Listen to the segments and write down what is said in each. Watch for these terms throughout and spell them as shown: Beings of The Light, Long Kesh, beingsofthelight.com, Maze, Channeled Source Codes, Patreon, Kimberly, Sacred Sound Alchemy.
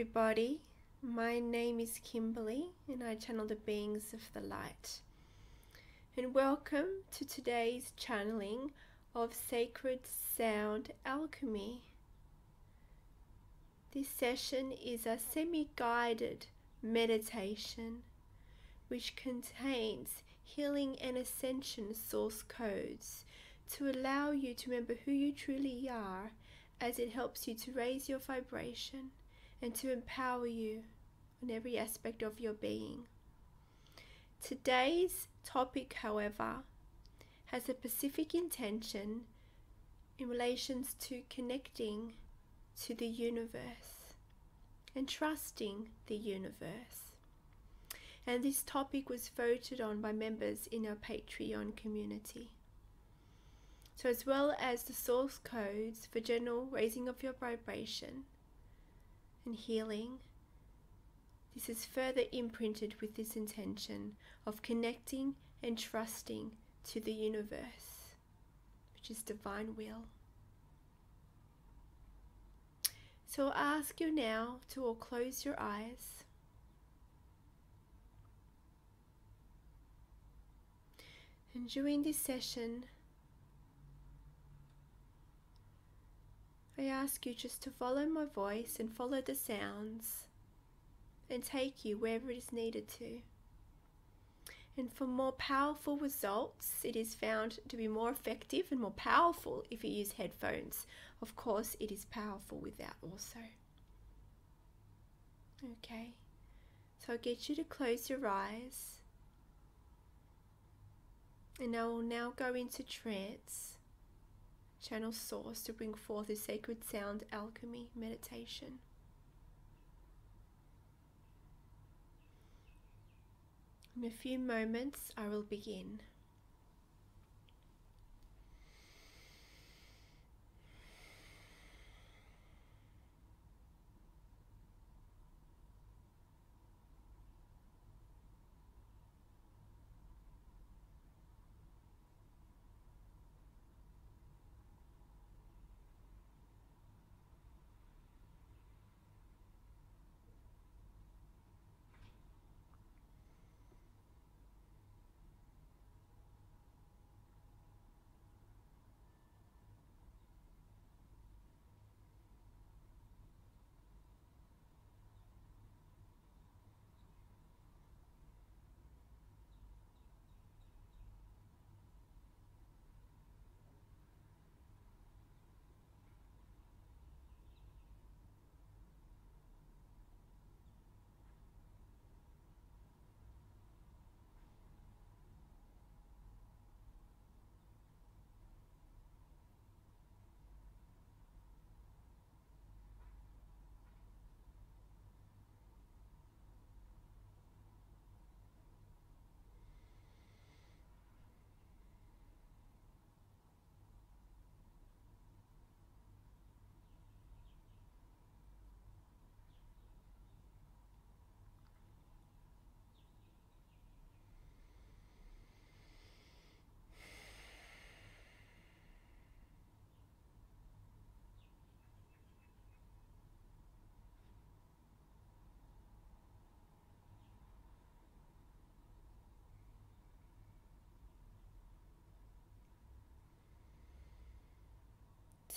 everybody, my name is Kimberly and I channel the Beings of the Light, and welcome to today's channeling of Sacred Sound Alchemy. This session is a semi-guided meditation which contains healing and ascension source codes to allow you to remember who you truly are, as it helps you to raise your vibration and to empower you in every aspect of your being. Today's topic, however, has a specific intention in relation to connecting to the universe and trusting the universe. And this topic was voted on by members in our Patreon community. So as well as the source codes for general raising of your vibration and healing, this is further imprinted with this intention of connecting and trusting to the universe, which is divine will. So I'll ask you now to all close your eyes. And during this session, I ask you just to follow my voice and follow the sounds and take you wherever it is needed to. And for more powerful results, it is found to be more effective and more powerful if you use headphones. Of course, it is powerful without also. Okay, so I'll get you to close your eyes, and I will now go into trance. Channel source to bring forth the Sacred Sound Alchemy meditation. In a few moments, I will begin.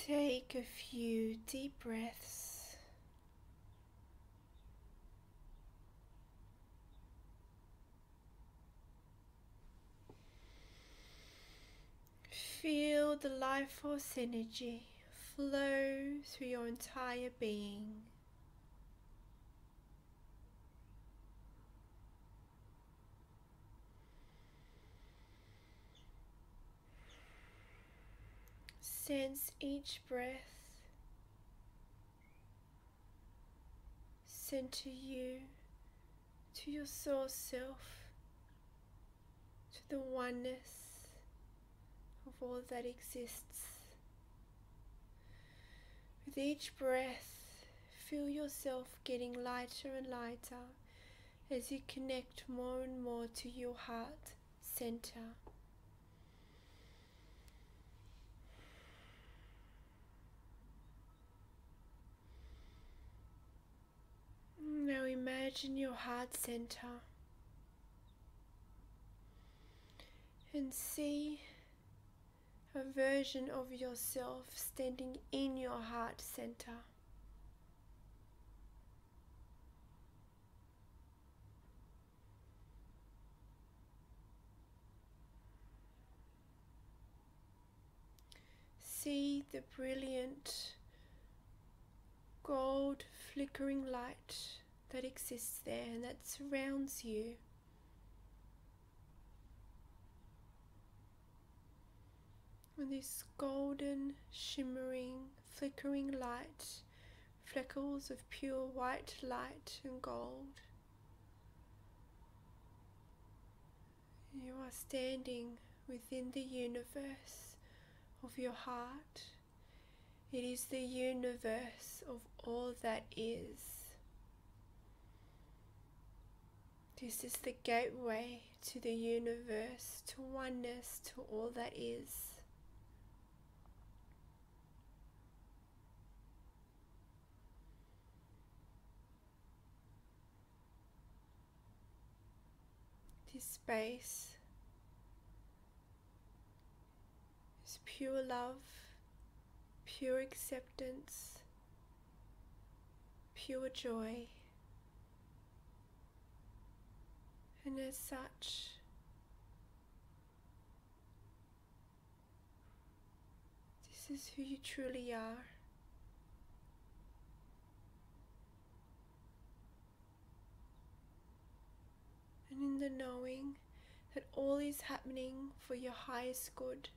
Take a few deep breaths . Feel the life force energy flow through your entire being . Sense each breath sent to you, to your source self, to the oneness of all that exists. With each breath, feel yourself getting lighter and lighter as you connect more and more to your heart center. imagine your heart center and see a version of yourself standing in your heart center. See the brilliant gold flickering light that exists there and that surrounds you. And this golden, shimmering, flickering light, fleckles of pure white light and gold. You are standing within the universe of your heart. It is the universe of all that is. This is the gateway to the universe, to oneness, to all that is. This space is pure love, pure acceptance, pure joy, and as such, this is who you truly are. And in the knowing that all is happening for your highest good.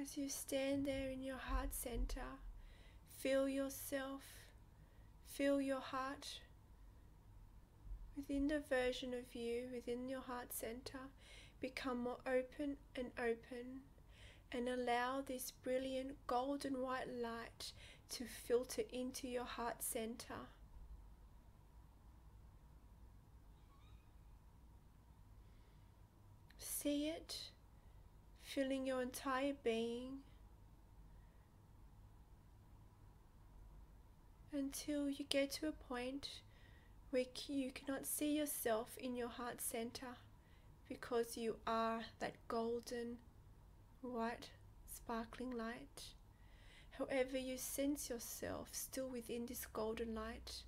As you stand there in your heart center, feel yourself, feel your heart within the version of you, within your heart center. Become more open and allow this brilliant golden white light to filter into your heart center. See it, filling your entire being until you get to a point where you cannot see yourself in your heart center because you are that golden, white, sparkling light. However, you sense yourself still within this golden light.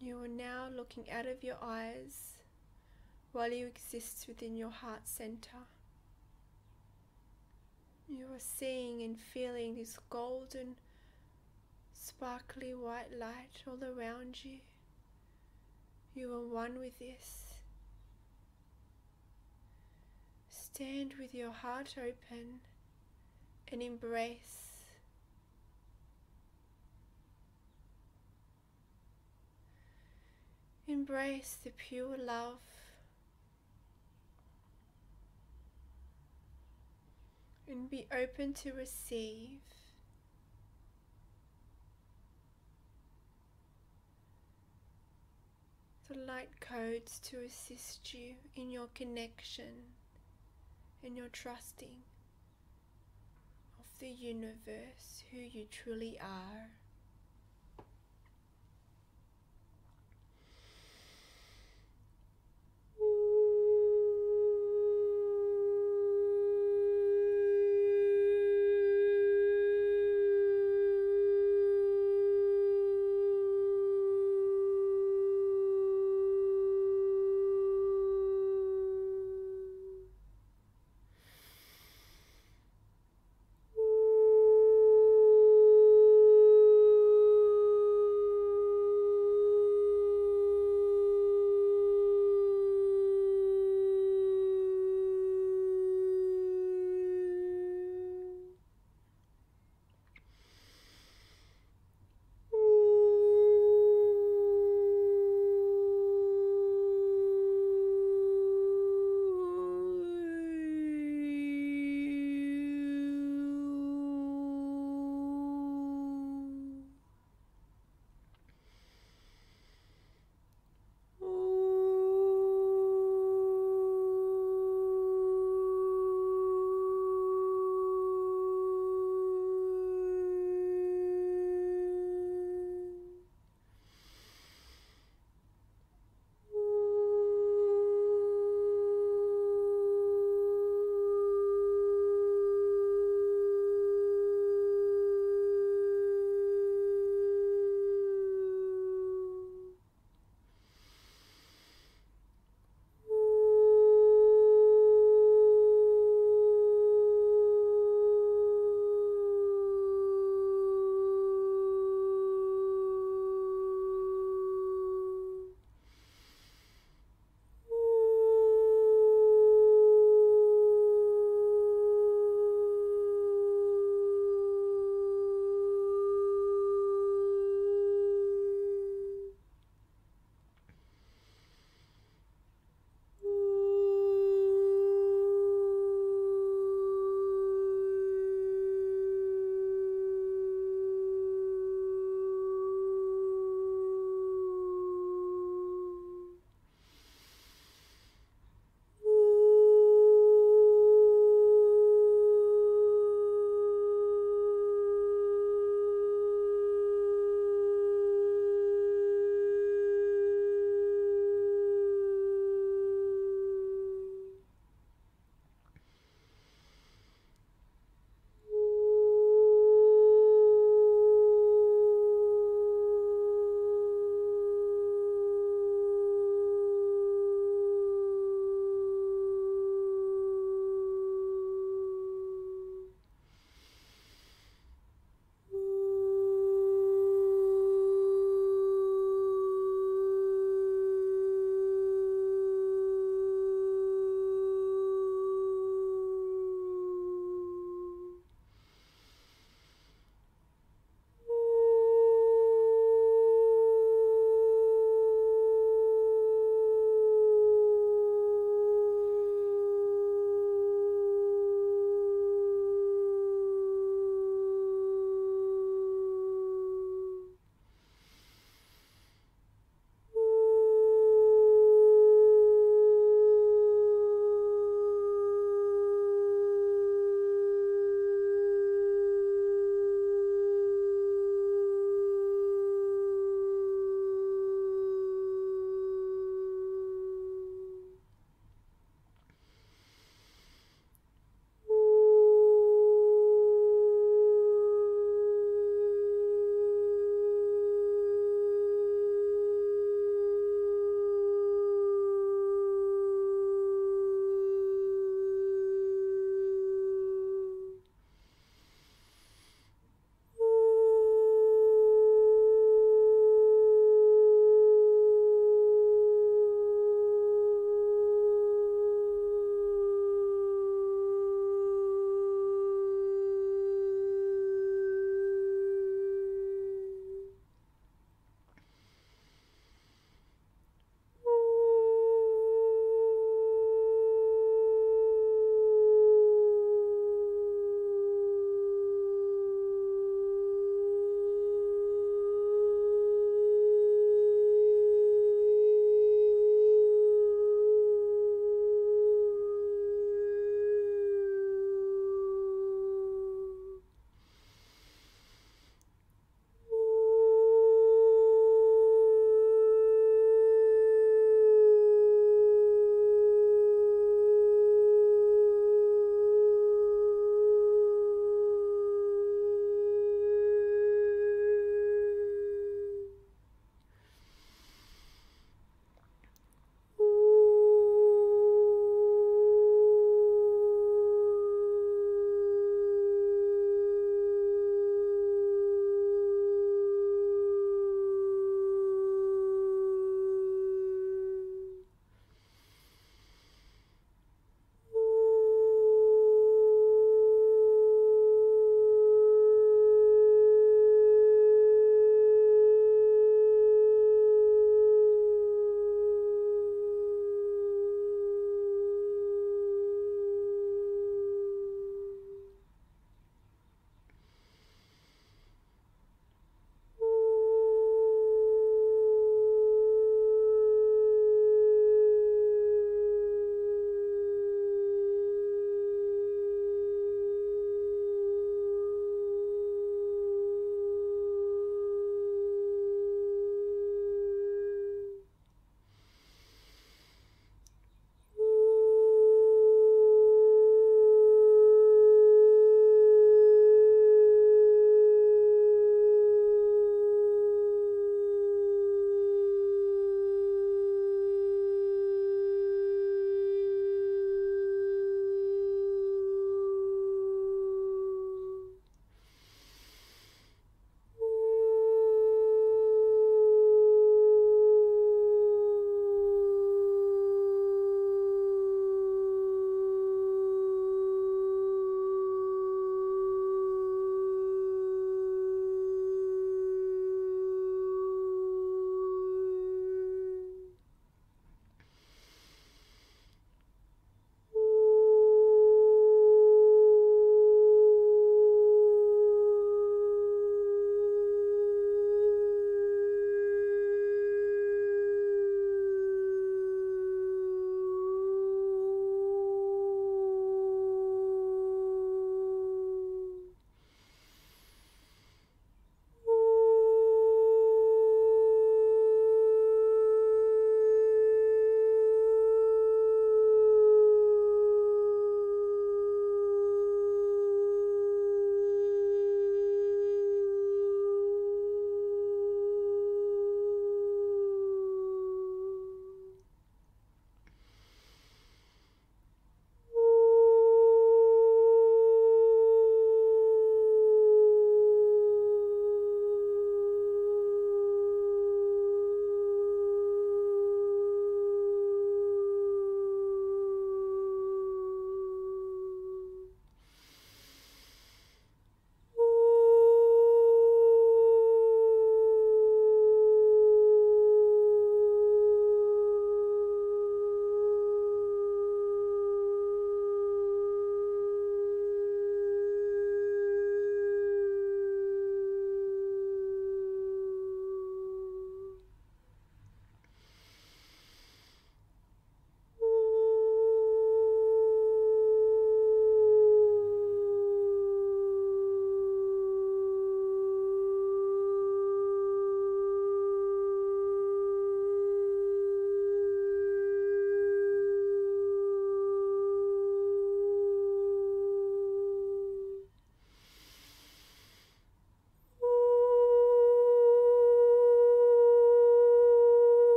You are now looking out of your eyes while you exist within your heart center. You are seeing and feeling this golden, sparkly white light all around you. You are one with this. Stand with your heart open and embrace. Embrace the pure love. And be open to receive. The light codes to assist you in your connection and your trusting of the universe, who you truly are.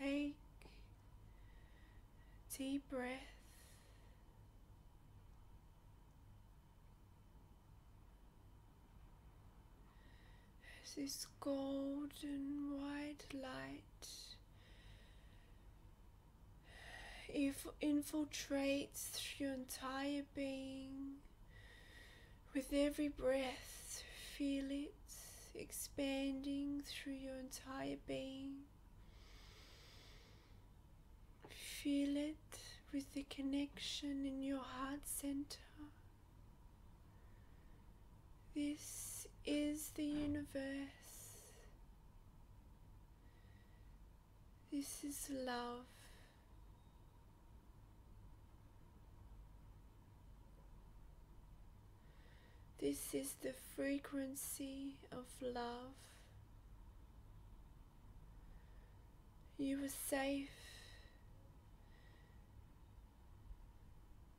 Take deep breath as this golden white light infiltrates your entire being. With every breath, feel it expanding through your entire being. Feel it with the connection in your heart center. This is the universe. This is love. This is the frequency of love. You are safe.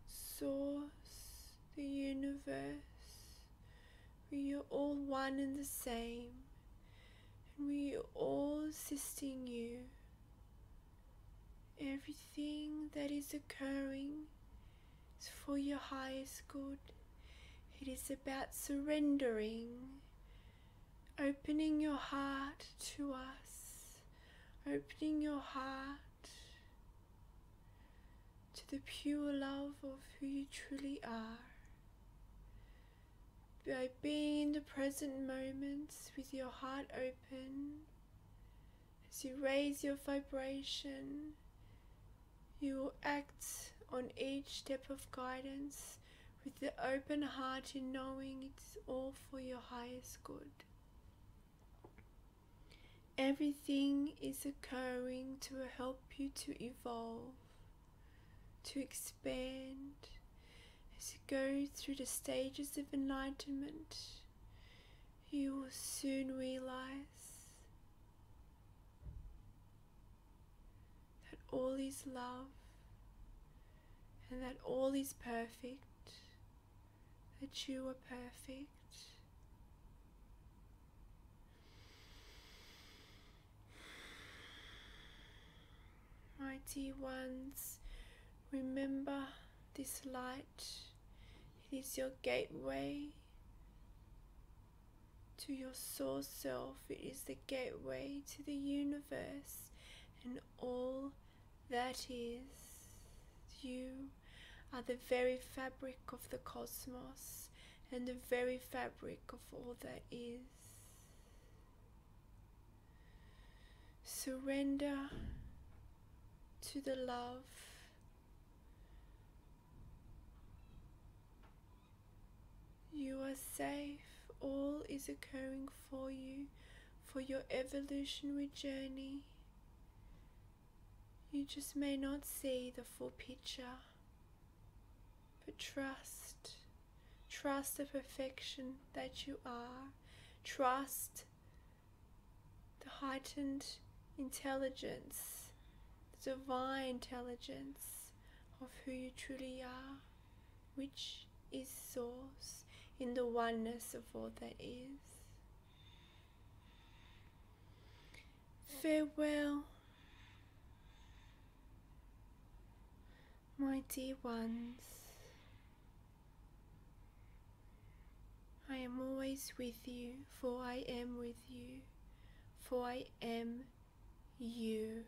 Source, the universe, we are all one and the same, and we are all assisting you. Everything that is occurring is for your highest good. It is about surrendering, opening your heart to us, opening your heart to the pure love of who you truly are. By being in the present moment with your heart open, as you raise your vibration, you will act on each step of guidance with the open heart in knowing it's all for your highest good. Everything is occurring to help you to evolve, to expand, as you go through the stages of enlightenment. You will soon realize that all is love and that all is perfect. That you are perfect. Mighty ones, remember this light. It is your gateway to your source self. It is the gateway to the universe and all that is. You are the very fabric of the cosmos and the very fabric of all that is. Surrender to the love. You are safe. All is occurring for you, for your evolutionary journey. You just may not see the full picture. Trust the perfection that you are. Trust the heightened intelligence, the divine intelligence of who you truly are, which is source in the oneness of all that is. Farewell, my dear ones. I am always with you, for I am with you, for I am you.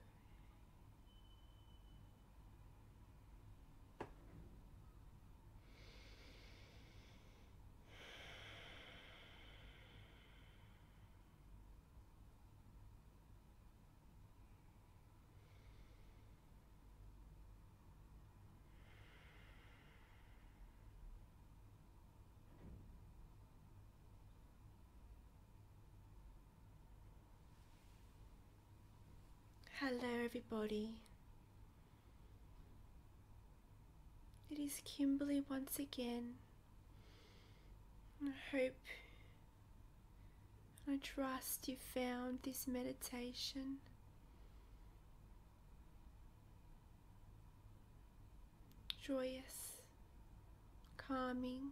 Hello everybody, it is Kimberly once again. I hope and I trust you found this meditation joyous, calming,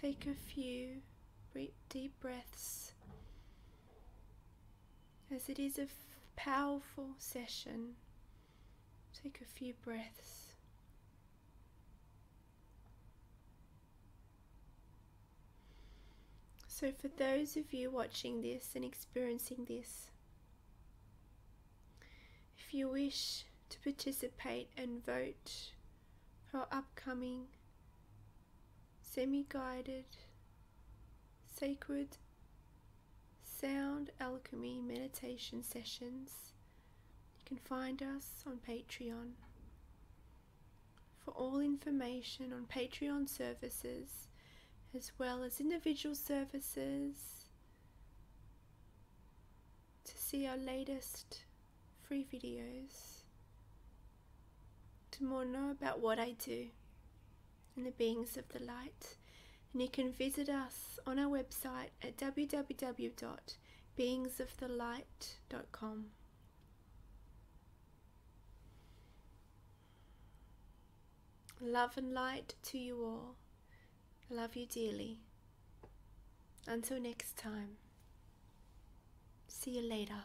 take a few deep breaths. as it is a powerful session. Take a few breaths. So for those of you watching this and experiencing this, if you wish to participate and vote for upcoming semi-guided sacred sound alchemy meditation sessions, you can find us on Patreon. For all information on Patreon services, as well as individual services, to see our latest free videos, to more know about what I do and the Beings of the Light. And you can visit us on our website at www.beingsofthelight.com. Love and light to you all. I love you dearly. Until next time, see you later.